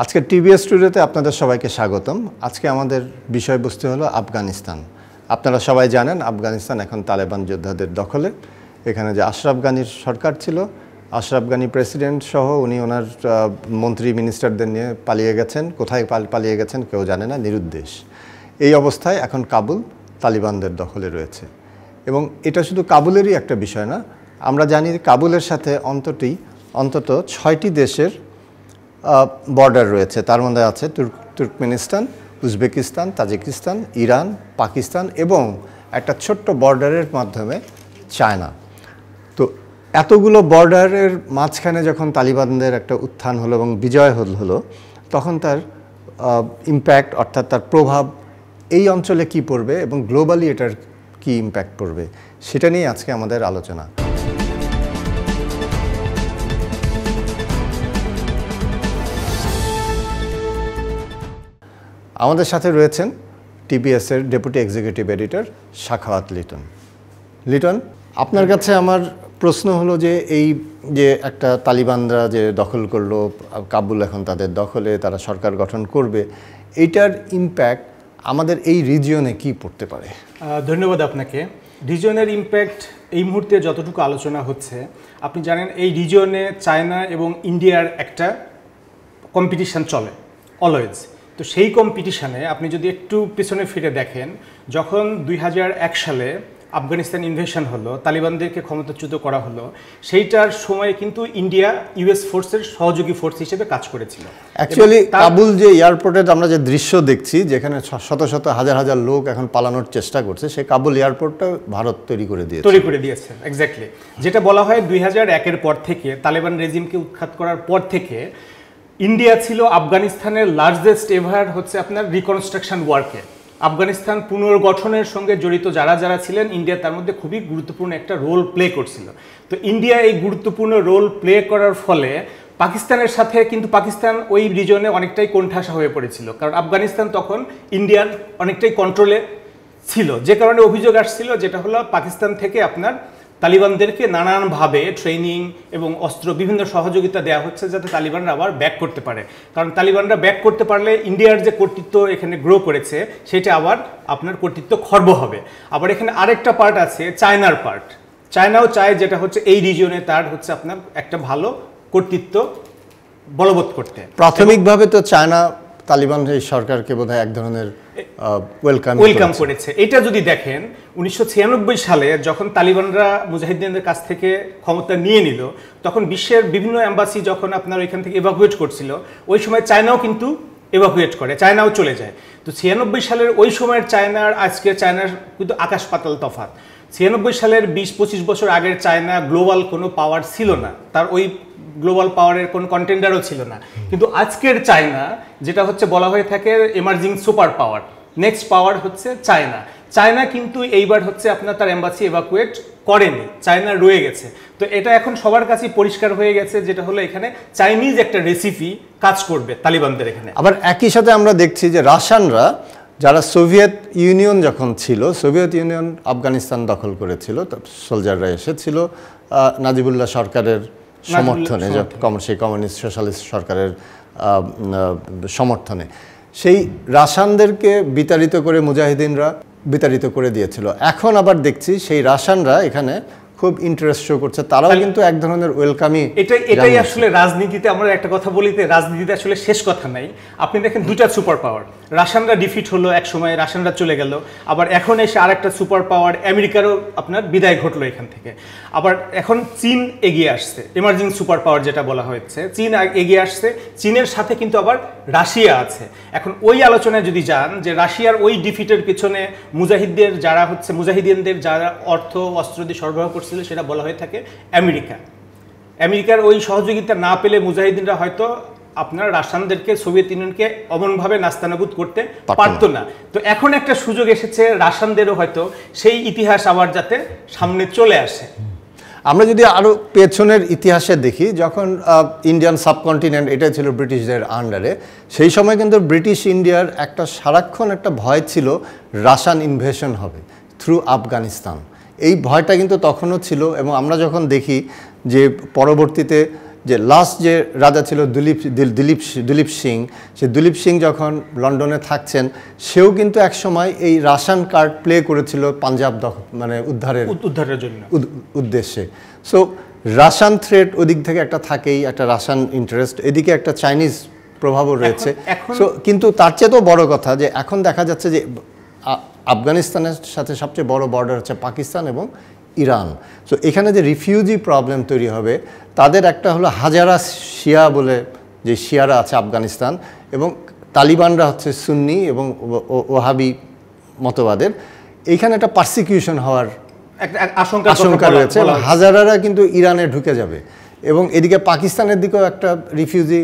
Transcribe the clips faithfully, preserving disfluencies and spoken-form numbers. आज के टीवीएस स्टूडियोते आपनादेर सबाइके स्वागतम। आज के आमादेर विषयबस्तु हलो आफगानिस्तान। आपनारा सबाई जानेन आफगानिस्तान एखन तालेबान योद्धादेर दखले। एखाने जे आशराफ गानीर सरकार छिलो, आशराफ गानी प्रेसिडेंट सह उनी ओनार मंत्री मिनिस्टारदेर निये पालिये गेछेन, कोथाय पालिये गेछेन केउ जाने ना, निरुद्देश। एई अवस्थाय एखन काबुल तालिबानदेर दखले रयेछे एबं एटा शुधु काबुलेरई एकटा विषय ना। आमरा जानि काबुलेर साथे अन्तटी अन्तत छयटी देशेर बॉर्डर रयेछे, तार मध्ये आछे Turkmenistan, Uzbekistan, Tajikistan, Iran, Pakistan एबं एकटा छोट्ट बॉर्डारेर माध्यमे चायना। तो एतगुलो बॉर्डारेर माझखाने जखन तालिबानदेर एकटा उत्थान हलो एबं विजय हलो, तखन तार इम्पैक्ट अर्थात तार प्रभाव এই অঞ্চলে কি পড়বে এবং গ্লোবালি এটার কি ইমপ্যাক্ট পড়বে সেটা নিয়ে আজকে আমাদের আলোচনা। আমাদের সাথে রয়েছেন টিবিএস এর deputy executive editor Sakhawat Liton. Liton, আপনার কাছে আমার প্রশ্ন হলো যে এই যে একটা তালিবানরা যে দখল করলো কাবুল, এখন তাদের দখলে, তারা সরকার গঠন করবে, এটার ইমপ্যাক্ট आमादेर ए रिजियने कि पड़ते पारे? धन्यवाद आपनाके। रिजियनेर इम्पैक्ट এই মুহূর্তে যতটুকু আলোচনা হচ্ছে, আপনি জানেন এই রিজিয়নে চায়না এবং ইন্ডিয়ার একটা কম্পিটিশন চলে অলওয়েজ। তো সেই কম্পিটিশনে আপনি যদি একটু পিছনে ফিরে দেখেন, যখন দুই হাজার এক সালে আফগানিস্তান ইনভেশন হলো, তালিবানদেরকে ক্ষমতাচ্যুত করা হলো, সেইটার সময়ে কিন্তু ইন্ডিয়া ইউএস ফোর্সের সহযোগী ফোর্স হিসেবে কাজ করেছিল। অ্যাকচুয়ালি কাবুল যে এয়ারপোর্টে আমরা যে দৃশ্য দেখছি, যেখানে শত শত হাজার হাজার লোক এখন পালানোর চেষ্টা করছে, সেই কাবুল এয়ারপোর্টটা ভারত তৈরি করে দিয়েছে তৈরি করে দিয়েছে এক্স্যাক্টলি। যেটা বলা হয় দুই হাজার একের পর থেকে, তালেবান রেজিমকে উৎখাত করার পর থেকে, ইন্ডিয়া ছিল আফগানিস্তানের লার্জেস্ট এভার হচ্ছে আপনার রিকনস্ট্রাকশন ওয়ার্কে। আফগানিস্তান পুনর্গঠনের সঙ্গে জড়িত যারা যারা ছিলেন, ইন্ডিয়া তার মধ্যে খুবই গুরুত্বপূর্ণ একটা রোল প্লে করছিল। তো ইন্ডিয়া এই গুরুত্বপূর্ণ রোল প্লে করার ফলে পাকিস্তানের সাথে কিন্তু পাকিস্তান ওই রিজনে অনেকটাই কোণঠাসা হয়ে পড়েছিল, কারণ আফগানিস্তান তখন ইন্ডিয়ার অনেকটাই কন্ট্রোলে ছিল। যে কারণে অভিযোগ আসছিল, যেটা হলো পাকিস্তান থেকে আপনার তালিবানদেরকে নানানভাবে ট্রেনিং এবং অস্ত্র বিভিন্ন সহযোগিতা দেওয়া হচ্ছে, যাতে তালিবানরা আবার ব্যাক করতে পারে। কারণ তালিবানরা ব্যাক করতে পারলে ইন্ডিয়ার যে কর্তৃত্ব এখানে গ্রো করেছে, সেটা আবার আপনার কর্তৃত্ব খর্ব হবে। আবার এখানে আরেকটা পার্ট আছে চায়নার পার্ট। চায়নাও চায় যেটা হচ্ছে এই রিজিয়নে তার হচ্ছে আপনার একটা ভালো কর্তৃত্ব বলবৎ করতে। প্রাথমিকভাবে তো চায়না তালিবান এই সরকারকে বোধহয় এক ধরনের ওয়েলকাম ওয়েলকাম করেছে। এটা যদি দেখেন উনিশশো ছিয়ানব্বই সালে যখন তালিবানরা মুজাহিদ্দিনদের কাছ থেকে ক্ষমতা নিয়ে নিল, তখন বিশ্বের বিভিন্ন অ্যাম্বাসি যখন আপনার ওইখান থেকে এভাকুয়েট করছিল, ওই সময় চায়নাও কিন্তু এভাকুয়েট করে, চায়নাও চলে যায়। তো ছিয়ানব্বই সালের ওই সময়ের চায়নার আজকের চায়নার কিন্তু আকাশ পাতাল তফাৎ। ছিয়ানব্বই সালের বিশ পঁচিশ বছর আগের চায়না গ্লোবাল কোনো পাওয়ার ছিল না, তার ওই গ্লোবাল পাওয়ারের কোন কন্টেন্ডারও ছিল না। কিন্তু আজকের চায়না যেটা হচ্ছে বলা হয়ে থাকে emerging super power, next power হচ্ছে চায়না। চায়না কিন্তু এইবার হচ্ছে আপনার তার এম্বাসি এভাকুয়েট করেনি, চায়না রয়ে গেছে। তো এটা এখন সবার কাছে পরিষ্কার হয়ে গেছে, যেটা হলো এখানে চাইনিজ একটা রেসিপি কাজ করবে তালিবানদের এখানে। আবার একই সাথে আমরা দেখছি যে রাশিয়ানরা, যারা সোভিয়েত ইউনিয়ন যখন ছিল, সোভিয়েত ইউনিয়ন আফগানিস্তান দখল করেছিল, সোলজাররা এসেছিল নাজিবুল্লাহ সরকারের সমর্থনে, সেই কমিউনিস্ট সোশ্যালিস্ট সরকারের সমর্থনে, সেই রাশিয়ানদেরকে বিতাড়িত করে মুজাহিদিনরা বিতাড়িত করে দিয়েছিল। এখন আবার দেখছি সেই রাশিয়ানরা এখানে খুব ইন্টারেস্ট শো করছে, তারাও কিন্তু এক ধরনের ওয়েলকামই। এটা এটাই আসলে রাজনীতিতে আমরা একটা কথা বলিতে, রাজনীতিতে আসলে শেষ কথা নাই। আপনি দেখেন দুইটা সুপার পাওয়ার, রাশিয়ানরা ডিফিট হলো, এক সময় রাশিয়ানরা চলে গেল, আবার এখন এসে আর একটা সুপার পাওয়ার আমেরিকারও আপনার বিদায় ঘটলো এখান থেকে। আবার এখন চীন এগিয়ে আসছে, এমার্জিং সুপার পাওয়ার যেটা বলা হয়েছে, চীন এগিয়ে আসছে। চীনের সাথে কিন্তু আবার রাশিয়া আছে। এখন ওই আলোচনায় যদি যান যে রাশিয়ার ওই ডিফিটের পিছনে মুজাহিদদের যারা হচ্ছে মুজাহিদিনদের যারা অর্থ অস্ত্র দিয়ে সরবরাহ করছে, সেটা বলা হয়ে থাকে আমেরিকা। আমেরিকার ওই সহযোগিতা না পেলে মুজাহিদিনরা হয়তো আপনার রাশিয়ানদেরকে সোভিয়েত ইউনিয়নকে অমনভাবে নাস্তানাবুদ করতে পারতো না। তো এখন একটা সুযোগ এসেছে রাশিয়ানদেরও, হয়তো সেই ইতিহাস আবার যাতে সামনে চলে আসে। আমরা যদি আরও পেছনের ইতিহাসে দেখি, যখন ইন্ডিয়ান সাবকন্টিনেন্ট এটা ছিল ব্রিটিশদের আন্ডারে, সেই সময় কিন্তু ব্রিটিশ ইন্ডিয়ার একটা সারাক্ষণ একটা ভয় ছিল রাশিয়ান ইনভেশন হবে থ্রু আফগানিস্তান। এই ভয়টা কিন্তু তখনও ছিল। এবং আমরা যখন দেখি যে পরবর্তীতে যে লাস্ট যে রাজা ছিল দুলীপ দুলীপ দুলীপ সিং, সে দুলীপ সিং যখন লন্ডনে থাকছেন সেও কিন্তু একসময় এই রাশন কার্ড প্লে করেছিল পাঞ্জাব মানে উদ্ধারের উদ্ধারের জন্য উদ্দেশ্যে। সো রাশন থ্রেট ওদিক থেকে একটা থাকেই, একটা রাশন ইন্টারেস্ট, এদিকে একটা চাইনিজ প্রভাবও রয়েছে। সো কিন্তু তার চেয়ে তো বড় কথা যে এখন দেখা যাচ্ছে যে আফগানিস্তানের সাথে সবচেয়ে বড় বর্ডার হচ্ছে পাকিস্তান এবং ইরান। সো এখানে যে রিফিউজি প্রবলেম তৈরি হবে, তাদের একটা হলো হাজারা শিয়া বলে যে শিয়ারা আছে আফগানিস্তান, এবং তালিবানরা হচ্ছে সুন্নি এবং ওহাবি মতবাদের। এইখানে একটা পারসিকিউশন হওয়ার আশঙ্কা আশঙ্কা রয়েছে, হাজারারা কিন্তু ইরানে ঢুকে যাবে এবং এদিকে পাকিস্তানের দিকেও একটা রিফিউজি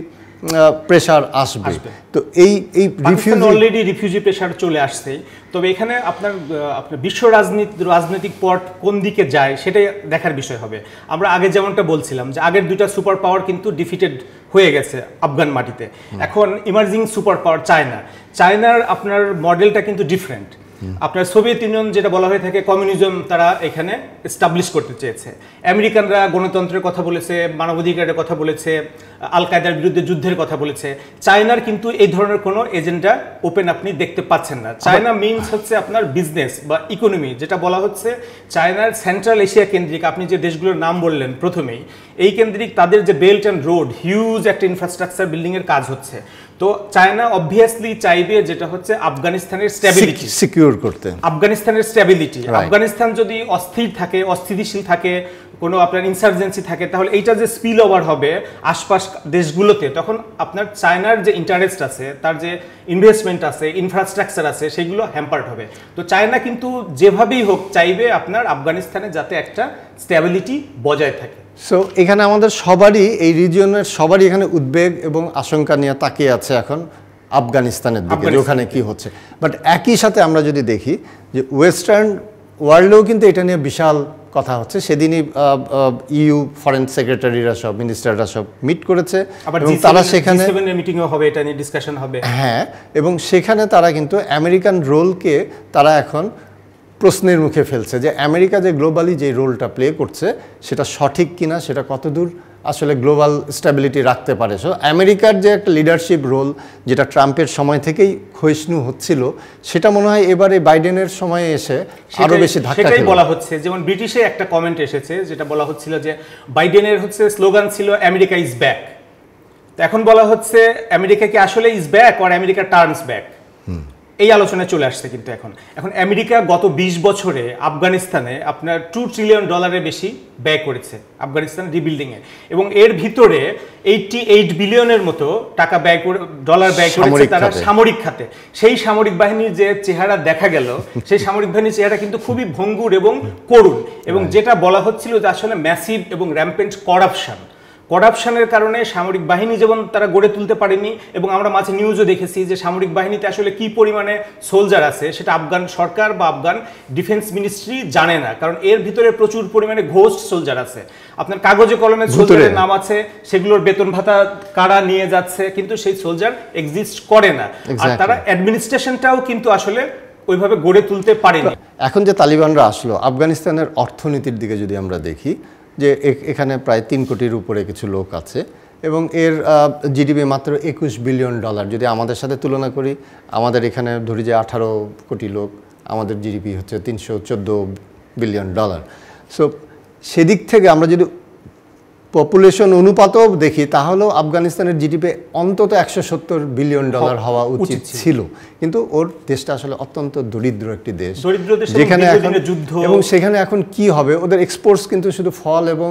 প্রেসার আসবে। তো এই এই রিফিউজি অলরেডি রিফিউজি প্রেসার চলে আসছে। তবে এখানে আপনার আপনার বিশ্ব রাজনীতি রাজনৈতিক পট কোন দিকে যায় সেটাই দেখার বিষয় হবে। আমরা আগে যেমনটা বলছিলাম যে আগের দুইটা সুপার পাওয়ার কিন্তু ডিফিটেড হয়ে গেছে আফগান মাটিতে। এখন ইমার্জিং সুপার পাওয়ার চায়না, চায়নার আপনার মডেলটা কিন্তু ডিফারেন্ট। আপনার সোভিয়েত ইউনিয়ন যেটা বলা হয়ে থাকে কমিউনিজম, তারা এখানে এস্টাবলিশ করতে চেয়েছে। আমেরিকানরা গণতন্ত্রের কথা বলেছে, মানবাধিকারের কথা বলেছে, আল কায়দার বিরুদ্ধে যুদ্ধের কথা বলেছে। চায়নার কিন্তু এই ধরনের কোনো এজেন্ডা ওপেন আপনি দেখতে পাচ্ছেন না। চায়না মিনস হচ্ছে আপনার বিজনেস বা ইকোনমি, যেটা বলা হচ্ছে চায়নার সেন্ট্রাল এশিয়া কেন্দ্রিক। আপনি যে দেশগুলোর নাম বললেন প্রথমেই, এই কেন্দ্রিক তাদের যে বেল্ট অ্যান্ড রোড, হিউজ একটা ইনফ্রাস্ট্রাকচার বিল্ডিংয়ের কাজ হচ্ছে। তো চায়না অবভিয়াসলি চাইবে যেটা হচ্ছে আফগানিস্তানের স্ট্যাবিলিটি সিকিউর করতে। আফগানিস্তানের স্ট্যাবিলিটি, আফগানিস্তান যদি অস্থির থাকে, অস্থিতিশীল থাকে, কোনো আপনার ইনসার্জেন্সি থাকে, তাহলে এইটা যে স্পিল ওভার হবে আশপাশ দেশগুলোতে, তখন আপনার চায়নার যে ইন্টারেস্ট আছে, তার যে ইনভেস্টমেন্ট আছে, ইনফ্রাস্ট্রাকচার আছে, সেগুলো হ্যাম্পার্ড হবে। তো চায়না কিন্তু যেভাবেই হোক চাইবে আপনার আফগানিস্তানে যাতে একটা স্ট্যাবিলিটি বজায় থাকে। সো এখানে আমাদের সবারই, এই রিজিয়নের সবারই এখানে উদ্বেগ এবং আশঙ্কা নিয়ে তাকিয়ে আছে এখন আফগানিস্তানের দিকে, ওখানে কি হচ্ছে। বাট একই সাথে আমরা যদি দেখি যে ওয়েস্টার্ন ওয়ার্ল্ডেও কিন্তু এটা নিয়ে বিশাল কথা হচ্ছে। সেদিনই ইউ ফরেন সেক্রেটারিরা সব মিনিস্টাররা সব মিট করেছে এবং তারা সেখানে মিটিংও হবে, এটা নিয়ে ডিসকাশন হবে। হ্যাঁ, এবং সেখানে তারা কিন্তু আমেরিকান রোলকে তারা এখন প্রশ্নের মুখে ফেলছে যে আমেরিকা যে গ্লোবালি যে রোলটা প্লে করছে সেটা সঠিক কিনা, সেটা কতদূর আসলে গ্লোবাল স্ট্যাবিলিটি রাখতে পারে। সো আমেরিকার যে একটা লিডারশিপ রোল যেটা ট্রাম্পের সময় থেকেই ক্ষয়িষ্ণু হচ্ছিল, সেটা মনে হয় এবারে বাইডেনের সময়ে এসে আরও বেশি ধাক্কা খেলো বলা হচ্ছে। যেমন ব্রিটিশে একটা কমেন্ট এসেছে যেটা বলা হচ্ছিল যে বাইডেনের হচ্ছে স্লোগান ছিল আমেরিকা ইজ ব্যাক। তো এখন বলা হচ্ছে আমেরিকা কি আসলে is back or America turns back, এই আলোচনায় চলে আসছে। কিন্তু এখন এখন আমেরিকা গত বিশ বছরে আফগানিস্তানে আপনার টু ট্রিলিয়ন ডলারের বেশি ব্যয় করেছে আফগানিস্তান রিবিল্ডিংয়ে, এবং এর ভিতরে এইটটি এইট বিলিয়নের মতো টাকা ব্যয় করে ডলার ব্যয় করেছে তারা সামরিক খাতে। সেই সামরিক বাহিনীর যে চেহারা দেখা গেল, সেই সামরিক বাহিনীর চেহারা কিন্তু খুবই ভঙ্গুর এবং করুণ, এবং যেটা বলা হচ্ছিল যে আসলে ম্যাসিভ এবং র্যাম্পেন্ট করাপশন। করাপশনের কারণে সামরিক বাহিনী যেমন তারা গড়ে তুলতে পারেনি, এবং আমরা মাঝে নিউজও দেখেছি যে সামরিক বাহিনীতে আসলে কি পরিমাণে সোলজার আছে সেটা আফগান সরকার বা আফগান ডিফেন্স মিনিস্ট্রি জানে না, কারণ এর ভিতরে প্রচুর পরিমাণে ঘোস্ট সোলজার আছে। আপনার কাগজে কলমে সোলজারের নাম আছে, সেগুলোর বেতন ভাতা কারা নিয়ে যাচ্ছে, কিন্তু সেই সোলজার এক্সিস্ট করে না। আর তারা অ্যাডমিনিস্ট্রেশনটাও কিন্তু আসলে ওইভাবে গড়ে তুলতে পারেনি। এখন যে তালিবানরা আসলো, আফগানিস্তানের অর্থনীতির দিকে যদি আমরা দেখি যে এখানে প্রায় তিন কোটির উপরে কিছু লোক আছে এবং এর জিডিপি মাত্র একুশ বিলিয়ন ডলার। যদি আমাদের সাথে তুলনা করি, আমাদের এখানে ধরি যে আঠারো কোটি লোক, আমাদের জিডিপি হচ্ছে তিনশো চোদ্দো বিলিয়ন ডলার। সো সেদিক থেকে আমরা যদি পপুলেশন অনুপাতও দেখি, তাহলেও আফগানিস্তানের জিডিপি অন্তত একশো সত্তর বিলিয়ন ডলার হওয়া উচিত ছিল, কিন্তু ওর দেশটা আসলে অত্যন্ত দরিদ্র একটি দেশ, যেখানে এখন যুদ্ধ, এবং সেখানে এখন কি হবে। ওদের এক্সপোর্টস কিন্তু শুধু ফল এবং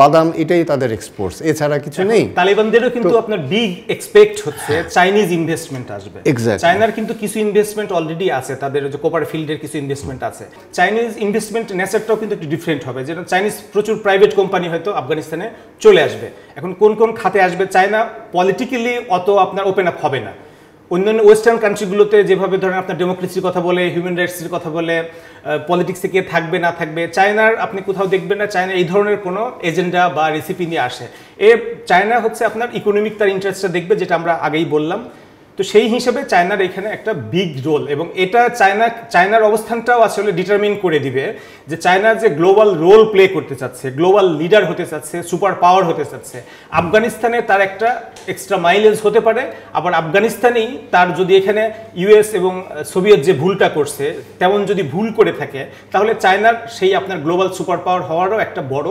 বাদাম, এটাই তাদের এক্সপোর্টস, এছাড়া কিছু নেই। তালেবানদেরও কিন্তু আপনার বিগ এক্সপেক্ট হচ্ছে চাইনিজ ইনভেস্টমেন্ট আসবে। চায়নার কিন্তু কিছু ইনভেস্টমেন্ট অলরেডি আছে, তাদের যে কোপার ফিল্ডের কিছু ইনভেস্টমেন্ট আছে। চাইনিজ ইনভেস্টমেন্ট নেচারটাও কিন্তু একটু ডিফারেন্ট হবে, যেটা চাইনিজ প্রচুর প্রাইভেট কোম্পানি হয়তো আফগানিস্তানে চলে আসবে। এখন কোন কোন খাতে আসবে, চায়না পলিটিক্যালি অত আপনার ওপেন আপ হবে না। অন্যান্য ওয়েস্টার্ন কান্ট্রিগুলোতে যেভাবে ধরেন আপনার ডেমোক্রেসির কথা বলে, হিউম্যান রাইটসের কথা বলে, পলিটিক্সে কে থাকবে না থাকবে, চায়নার আপনি কোথাও দেখবেন না চায়না এই ধরনের কোনো এজেন্ডা বা রেসিপি নিয়ে আসে। এ চায়না হচ্ছে আপনার ইকোনমিক তার ইন্টারেস্টটা দেখবে, যেটা আমরা আগেই বললাম। तो সেই হিসাবে চায়নার এখানে একটা বিগ রোল এবং এটা চায়না চায়নার অবস্থানটাও আসলে ডিটারমিন করে দিবে যে চায়না যে গ্লোবাল রোল প্লে করতে চাচ্ছে, গ্লোবাল লিডার হতে চাচ্ছে, সুপার পাওয়ার হতে চাচ্ছে। আফগানিস্তানে তার একটা এক্সট্রা মাইলেজ হতে পারে, আবার আফগানিস্তানেই তার যদি এখানে ইউএস এবং সোভিয়েত যে ভুলটা করছে তেমন যদি ভুল করে থাকে তাহলে চায়নার সেই আপনার গ্লোবাল সুপার পাওয়ার হওয়ারও একটা বড়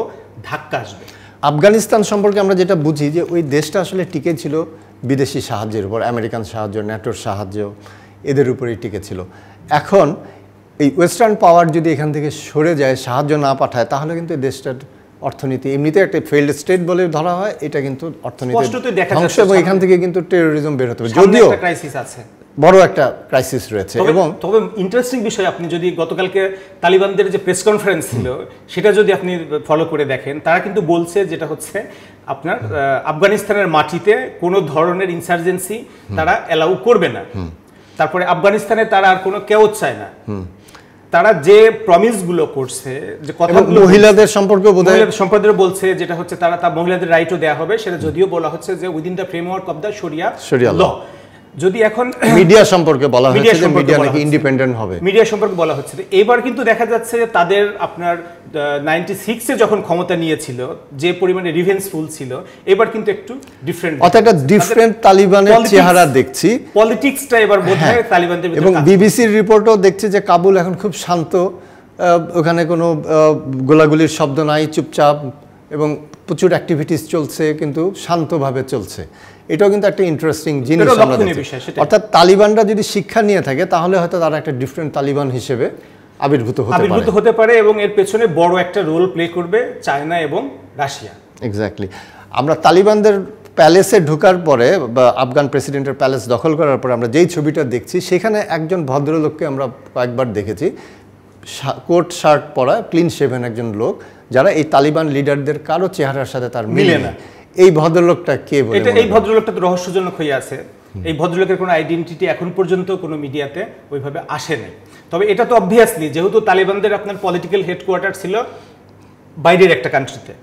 ধাক্কা আসবে। আফগানিস্তান সম্পর্কে আমরা যেটা বুঝি যে ওই দেশটা আসলে টিকে ছিল বিদেশি সাহায্যের উপর, আমেরিকান সাহায্য, ন্যাটোর সাহায্য, এদের উপরেই টিকে ছিল। এখন এই ওয়েস্টার্ন পাওয়ার যদি এখান থেকে সরে যায়, সাহায্য না পাঠায়, তাহলে কিন্তু এই দেশটার অর্থনীতি এমনিতে একটা ফেইল্ড স্টেট বলে ধরা হয়, এটা কিন্তু অর্থনীতি এখান থেকে কিন্তু টেরোরিজম বের হতে হবে, যদিও ক্রাইসিস আছে, বড় একটা ক্রাইসিস রয়েছে। এবং তবে ইন্টারেস্টিং বিষয়, আপনি যদি গতকালকে তালিবানদের যে প্রেস কনফারেন্স ছিল সেটা যদি আপনি ফলো করে দেখেন, তারা কিন্তু বলছে যেটা হচ্ছে আপনার আফগানিস্তানের মাটিতে কোনো ধরনের ইনসার্জেন্সি তারা অ্যালাউ করবে না। তারপরে আফগানিস্তানে তারা আর কোনো কেউজ চায় না। তারা যে প্রমিসগুলো করছে, যে কথাগুলো মহিলাদের সম্পর্কে সম্প্রদায়ের বলছে যেটা হচ্ছে তারা তা মহিলাদের রাইটও দেওয়া হবে, সেটা যদিও বলা হচ্ছে যে within the framework of the sharia law. যদি এখন মিডিয়া সম্পর্কে বলা হচ্ছে যে মিডিয়া নাকি ইন্ডিপেন্ডেন্ট হবে, মিডিয়া সম্পর্কে বলা হচ্ছে এবার কিন্তু দেখা যাচ্ছে যে তাদের আপনার নাইনটি সিক্স এ যখন ক্ষমতা নিয়েছিল যে পরিমাণে রিভেঞ্জফুল ছিল, এবার কিন্তু একটু ডিফারেন্ট, অর্থাৎ একটা ডিফারেন্ট তালিবানের চেহারা দেখছি, পলিটিক্সটা এবার বোধহয় তালিবানদের। এবং বিবিসির রিপোর্টও দেখছি যে কাবুল এখন খুব শান্ত, ওখানে কোনো গোলাগুলির শব্দ নাই, চুপচাপ এবং প্রচুর অ্যাক্টিভিটিস চলছে কিন্তু শান্তভাবে চলছে। এটাও কিন্তু একটা ইন্টারেস্টিং জিনিস, অর্থাৎ তালিবানরা যদি শিক্ষা নিয়ে থাকে তাহলে হয়তো তারা একটা ডিফারেন্ট তালিবান হিসেবে আবির্ভূত আবির্ভূত হতে পারে এবং এর পেছনে বড় একটা রোল প্লে করবে চায়না এবং রাশিয়া। এক্স্যাক্টলি। আমরা তালিবানদের প্যালেসে ঢোকার পরে বা আফগান প্রেসিডেন্টের প্যালেস দখল করার পরে আমরা যেই ছবিটা দেখছি সেখানে একজন ভদ্রলোককে আমরা কয়েকবার দেখেছি কোট শার্ট পরা, ক্লিন শেভেন একজন লোক, যারা এই তালিবান লিডারদের কারো চেহারার সাথে তার মিলে না। এই ভদ্রলোকটা কে বলে? এটা এই ভদ্রলোকটা তো রহস্যজনক হয়ে আছে। এই ভদ্রলোকের কোনো আইডেন্টিটি এখন পর্যন্ত কোনো মিডিয়াতে ওইভাবে আসেনি। তবে এটা তো অবভিয়াসলি যেহেতু তালিবানদের আপনার পলিটিক্যাল হেডকোয়ার্টার ছিল বাইরের একটা কান্ট্রিতে,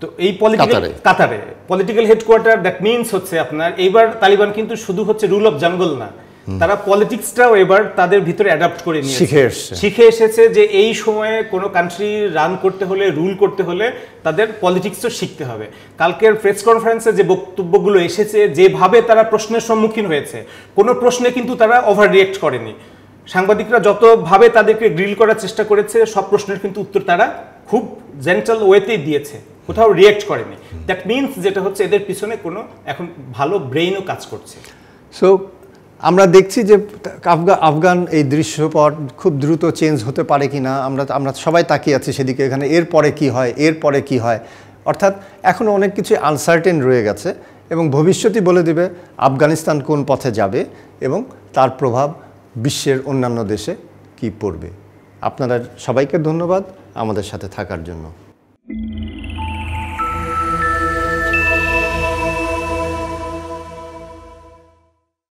তো এই পলিটিক্যাল কাতারে পলিটিক্যাল হেডকোয়ার্টার, দ্যাট মিনস হচ্ছে আপনার এইবার তালিবান কিন্তু শুধু হচ্ছে রুল অফ জঙ্গল না, তারা পলিটিক্সটাও এবার তাদের ভিতরে অ্যাডাপ্ট করে নিয়ে শিখে এসেছে যে এই সময়ে কোনো কান্ট্রি রান করতে হলে, রুল করতে হলে তাদের পলিটিক্সও শিখতে হবে। কালকের প্রেস কনফারেন্সে যে বক্তব্যগুলো এসেছে, যেভাবে তারা প্রশ্নের সম্মুখীন হয়েছে, কোনো প্রশ্নে কিন্তু তারা ওভার রিয়েক্ট করেনি। সাংবাদিকরা যতভাবে তাদেরকে গ্রিল করার চেষ্টা করেছে সব প্রশ্নের কিন্তু উত্তর তারা খুব জেন্টাল ওয়েতেই দিয়েছে, কোথাও রিয়েক্ট করেনি। দ্যাট মিনস যেটা হচ্ছে এদের পিছনে কোনো এখন ভালো ব্রেইনও কাজ করছে। সো আমরা দেখছি যে আফগান আফগান এই দৃশ্যপট খুব দ্রুত চেঞ্জ হতে পারে কি না, আমরা আমরা সবাই তাকিয়ে আছি সেদিকে, এখানে এর পরে কী হয়, এর পরে কী হয়, অর্থাৎ এখনও অনেক কিছু আনসার্টেন রয়ে গেছে এবং ভবিষ্যতই বলে দেবে আফগানিস্তান কোন পথে যাবে এবং তার প্রভাব বিশ্বের অন্যান্য দেশে কি পড়বে। আপনারা সবাইকে ধন্যবাদ আমাদের সাথে থাকার জন্য।